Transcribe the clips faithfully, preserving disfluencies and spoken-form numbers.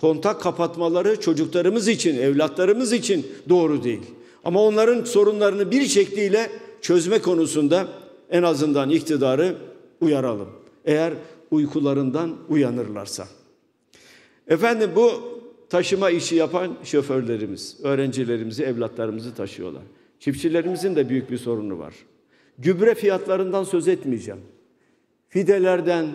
kontak kapatmaları çocuklarımız için, evlatlarımız için doğru değil. Ama onların sorunlarını bir şekliyle çözme konusunda en azından iktidarı uyaralım. Eğer uykularından uyanırlarsa. Efendim bu taşıma işi yapan şoförlerimiz, öğrencilerimizi, evlatlarımızı taşıyorlar. Çiftçilerimizin de büyük bir sorunu var. Gübre fiyatlarından söz etmeyeceğim. Fidelerden,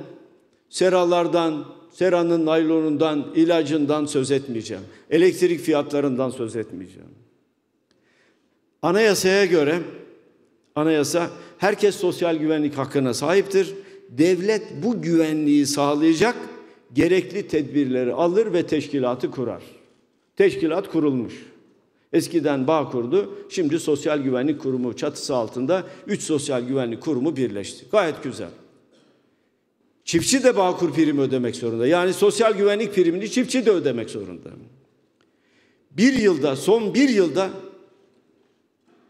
seralardan, seranın naylonundan, ilacından söz etmeyeceğim. Elektrik fiyatlarından söz etmeyeceğim. Anayasaya göre, anayasa herkes sosyal güvenlik hakkına sahiptir. Devlet bu güvenliği sağlayacak gerekli tedbirleri alır ve teşkilatı kurar. Teşkilat kurulmuş. Eskiden Bağ kurdu, şimdi Sosyal Güvenlik Kurumu çatısı altında üç sosyal güvenlik kurumu birleşti. Gayet güzel. Çiftçi de Bağkur primi ödemek zorunda. Yani sosyal güvenlik primini çiftçi de ödemek zorunda. Bir yılda, son bir yılda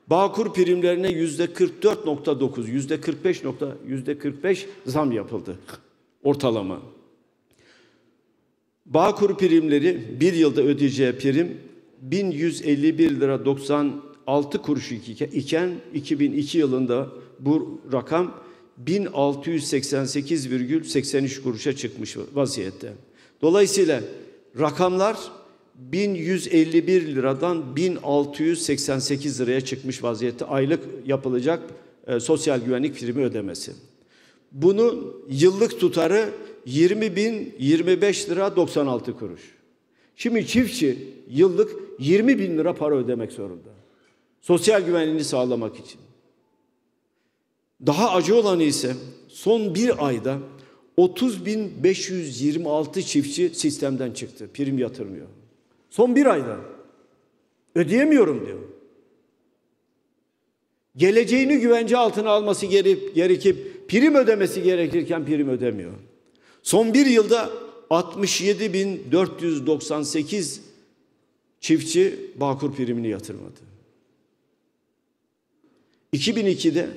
Bağkur primlerine yüzde kırk dört nokta dokuz, yüzde kırk beş nokta, yüzde kırk beş zam yapıldı ortalama. Bağkur primleri bir yılda ödeyeceği prim bin yüz elli bir lira doksan altı kuruş iken iki bin iki yılında bu rakam bin altı yüz seksen sekiz virgül seksen üç kuruşa çıkmış vaziyette. Dolayısıyla rakamlar bin yüz elli bir liradan bin altı yüz seksen sekiz liraya çıkmış vaziyette aylık yapılacak e, sosyal güvenlik primi ödemesi. Bunun yıllık tutarı yirmi bin yirmi beş lira doksan altı kuruş. Şimdi çiftçi yıllık yirmi bin lira para ödemek zorunda. Sosyal güvenliğini sağlamak için. Daha acı olanı ise son bir ayda otuz bin beş yüz yirmi altı çiftçi sistemden çıktı. Prim yatırmıyor. Son bir ayda ödeyemiyorum diyor. Geleceğini güvence altına alması gerekip prim ödemesi gerekirken prim ödemiyor. Son bir yılda altmış yedi bin dört yüz doksan sekiz çiftçi Bağkur primini yatırmadı. iki bin ikide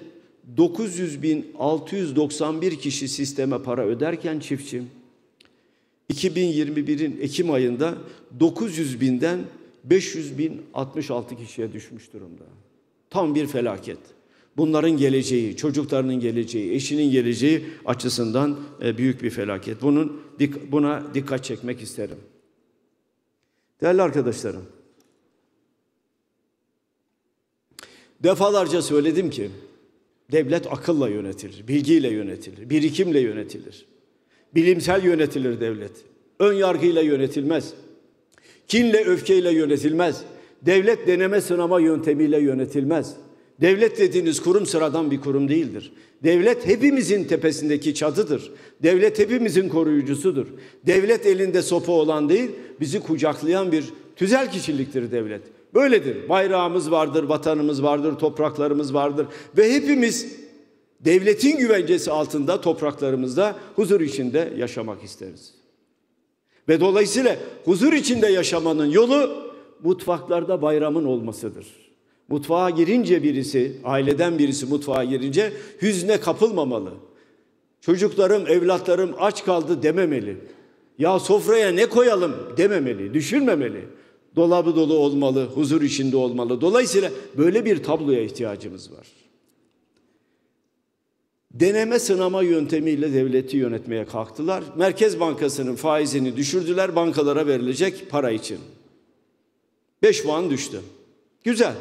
dokuz yüz bin altı yüz doksan bir kişi sisteme para öderken çiftçi, iki bin yirmi birin Ekim ayında dokuz yüz binden beş yüz bin altmış altı kişiye düşmüş durumda. Tam bir felaket. Bunların geleceği, çocuklarının geleceği, eşinin geleceği açısından büyük bir felaket. Bunun, buna dikkat çekmek isterim. Değerli arkadaşlarım, defalarca söyledim ki, devlet akılla yönetilir, bilgiyle yönetilir, birikimle yönetilir. Bilimsel yönetilir devlet. Ön yargıyla yönetilmez. Kinle, öfkeyle yönetilmez. Devlet deneme sınama yöntemiyle yönetilmez. Devlet dediğiniz kurum sıradan bir kurum değildir. Devlet hepimizin tepesindeki çatıdır. Devlet hepimizin koruyucusudur. Devlet elinde sopa olan değil, bizi kucaklayan bir tüzel kişiliktir devlet. Böyledir. Bayrağımız vardır, vatanımız vardır, topraklarımız vardır ve hepimiz devletin güvencesi altında topraklarımızda huzur içinde yaşamak isteriz. Ve dolayısıyla huzur içinde yaşamanın yolu mutfaklarda bayramın olmasıdır. Mutfağa girince birisi, aileden birisi mutfağa girince hüzne kapılmamalı. Çocuklarım, evlatlarım aç kaldı dememeli. Ya sofraya ne koyalım dememeli, düşünmemeli. Dolabı dolu olmalı, huzur içinde olmalı. Dolayısıyla böyle bir tabloya ihtiyacımız var. Deneme sınama yöntemiyle devleti yönetmeye kalktılar. Merkez Bankası'nın faizini düşürdüler bankalara verilecek para için. beş puan düştü. Güzel.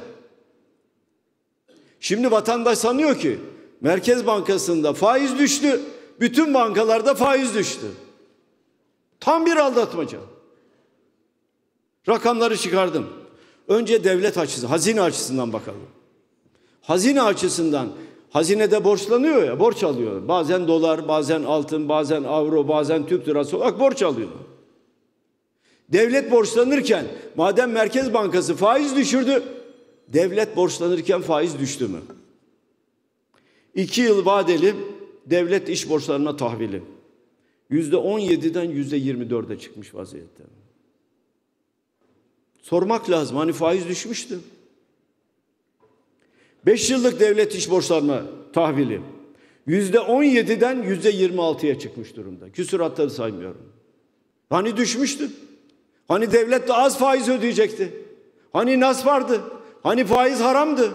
Şimdi vatandaş sanıyor ki Merkez Bankası'nda faiz düştü, bütün bankalarda faiz düştü. Tam bir aldatmaca. Rakamları çıkardım. Önce devlet açısı, hazine açısından bakalım. Hazine açısından, hazinede borçlanıyor ya, borç alıyor. Bazen dolar, bazen altın, bazen avro, bazen Türk lirası olarak borç alıyor. Devlet borçlanırken, madem Merkez Bankası faiz düşürdü, devlet borçlanırken faiz düştü mü? İki yıl vadeli devlet iş borçlarına tahvili. Yüzde on yediden yüzde yirmi dörde çıkmış vaziyette. Sormak lazım. Hani faiz düşmüştü. beş yıllık devlet iş borçlanma tahvili yüzde on yediden yüzde yirmi altıya çıkmış durumda. Küsuratları saymıyorum. Hani düşmüştü. Hani devlet de az faiz ödeyecekti? Hani nas vardı? Hani faiz haramdı?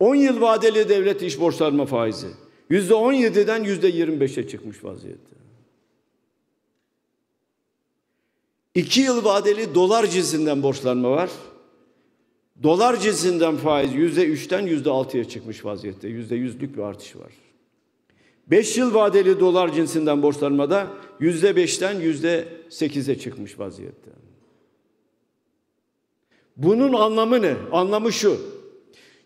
on yıl vadeli devlet iş borçlanma faizi yüzde on yedi'den yüzde yirmi beş'e çıkmış vaziyette. iki yıl vadeli dolar cinsinden borçlanma var. Dolar cinsinden faiz yüzde üç'ten yüzde altı'ya çıkmış vaziyette. yüzde yüz'lük bir artış var. beş yıl vadeli dolar cinsinden borçlanmada yüzde beş'ten yüzde sekiz'e çıkmış vaziyette. Bunun anlamı ne? Anlamı şu.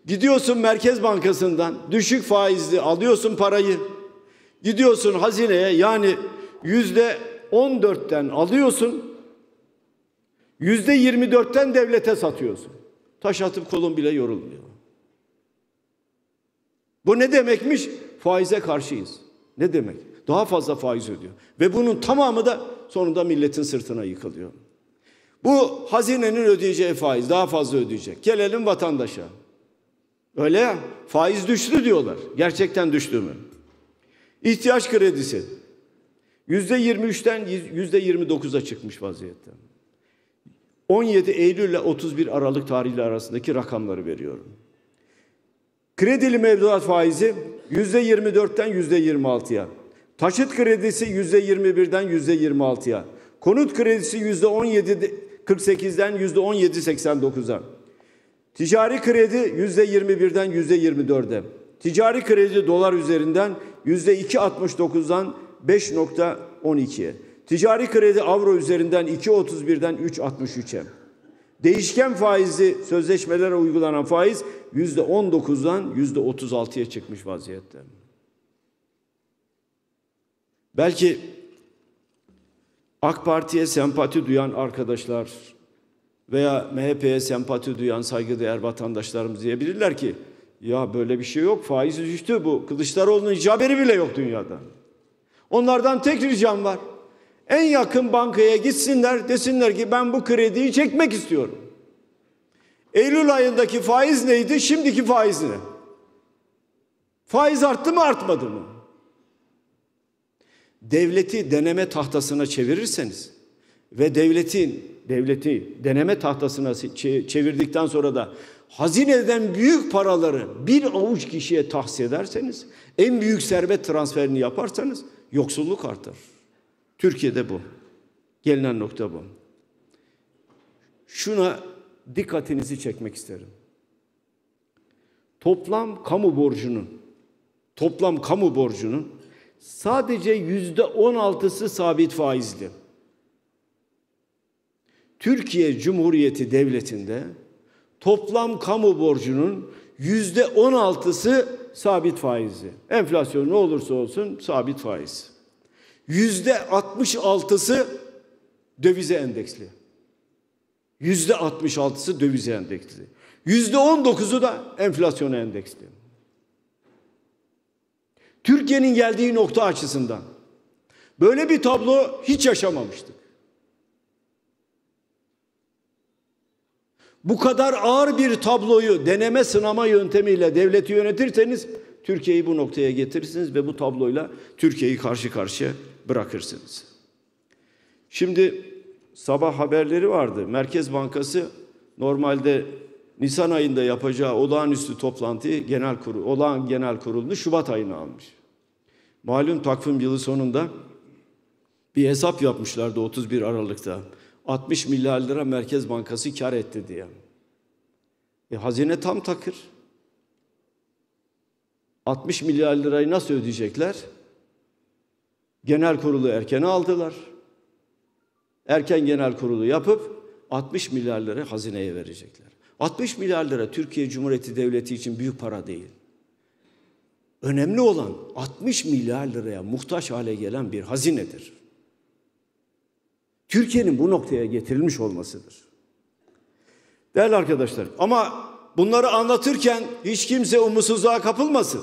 Gidiyorsun Merkez Bankası'ndan düşük faizli alıyorsun parayı. Gidiyorsun hazineye, yani yüzde on dört'ten alıyorsun. yüzde yirmi dört'ten devlete satıyorsun. Taş atıp kolun bile yorulmuyor. Bu ne demekmiş? Faize karşıyız. Ne demek? Daha fazla faiz ödüyor. Ve bunun tamamı da sonunda milletin sırtına yıkılıyor. Bu hazinenin ödeyeceği faiz, daha fazla ödeyecek. Gelelim vatandaşa. Öyle ya, faiz düştü diyorlar. Gerçekten düştü mü? İhtiyaç kredisi yüzde yirmi üç'ten yüzde yirmi dokuz'a çıkmış vaziyette. on yedi Eylül ile otuz bir Aralık tarihleri arasındaki rakamları veriyorum. Kredili mevduat faizi yüzde yirmi dört'ten yüzde yirmi altı'ya. Taşıt kredisi yüzde yirmi bir'den yüzde yirmi altı'ya. Konut kredisi yüzde on yedi kırk sekiz'den yüzde on yedi seksen dokuz'a. Ticari kredi yüzde yirmi bir'den yüzde yirmi dört'e. Ticari kredi dolar üzerinden yüzde iki altmış dokuz'dan beş nokta on iki'ye. Ticari kredi avro üzerinden iki otuz bir'den üç altmış üç'e. Değişken faizli sözleşmelere uygulanan faiz yüzde on dokuz'dan yüzde otuz altı'ya çıkmış vaziyette. Belki AK Parti'ye sempati duyan arkadaşlar veya M H P'ye sempati duyan saygıdeğer vatandaşlarımız diyebilirler ki ya böyle bir şey yok, faiz düştü, bu Kılıçdaroğlu'nun hiç haberi bile yok dünyada. Onlardan tek ricam var. En yakın bankaya gitsinler, desinler ki ben bu krediyi çekmek istiyorum. Eylül ayındaki faiz neydi, şimdiki faiz ne? Faiz arttı mı, artmadı mı? Devleti deneme tahtasına çevirirseniz ve devletin devleti deneme tahtasına çevirdikten sonra da hazineden büyük paraları bir avuç kişiye tahsis ederseniz, en büyük servet transferini yaparsanız yoksulluk artar. Türkiye'de bu. Gelinen nokta bu. Şuna dikkatinizi çekmek isterim. Toplam kamu borcunun, toplam kamu borcunun sadece yüzde on altısı sabit faizli. Türkiye Cumhuriyeti Devleti'nde toplam kamu borcunun yüzde on altısı sabit faizli. Enflasyon ne olursa olsun sabit faiz. Yüzde altmış altısı dövize endeksli. Yüzde altmış altısı dövize endeksli. Yüzde on dokuzu da enflasyona endeksli. Türkiye'nin geldiği nokta açısından böyle bir tablo hiç yaşamamıştık. Bu kadar ağır bir tabloyu deneme sınama yöntemiyle devleti yönetirseniz Türkiye'yi bu noktaya getirirsiniz ve bu tabloyla Türkiye'yi karşı karşıya bırakırsınız. Şimdi sabah haberleri vardı. Merkez Bankası normalde Nisan ayında yapacağı olağanüstü toplantıyı genel kurul, olağan genel kurulunu Şubat ayına almış. Malum takvim yılı sonunda bir hesap yapmışlardı otuz bir Aralık'ta. altmış milyar lira Merkez Bankası kar etti diye. E, hazine tam takır. altmış milyar lirayı nasıl ödeyecekler? Genel kurulu erken aldılar. Erken genel kurulu yapıp altmış milyar lira hazineye verecekler. altmış milyar lira Türkiye Cumhuriyeti Devleti için büyük para değil. Önemli olan altmış milyar liraya muhtaç hale gelen bir hazinedir. Türkiye'nin bu noktaya getirilmiş olmasıdır. Değerli arkadaşlar, ama bunları anlatırken hiç kimse umutsuzluğa kapılmasın.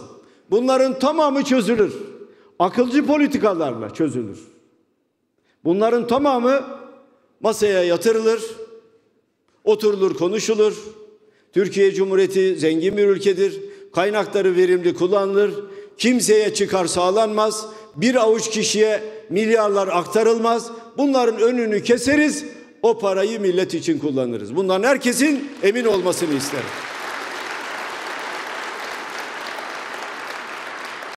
Bunların tamamı çözülür. Akılcı politikalarla çözülür. Bunların tamamı masaya yatırılır, oturulur, konuşulur. Türkiye Cumhuriyeti zengin bir ülkedir. Kaynakları verimli kullanılır. Kimseye çıkar sağlanmaz. bir avuç kişiye milyarlar aktarılmaz. Bunların önünü keseriz, o parayı millet için kullanırız. Bundan herkesin emin olmasını isterim.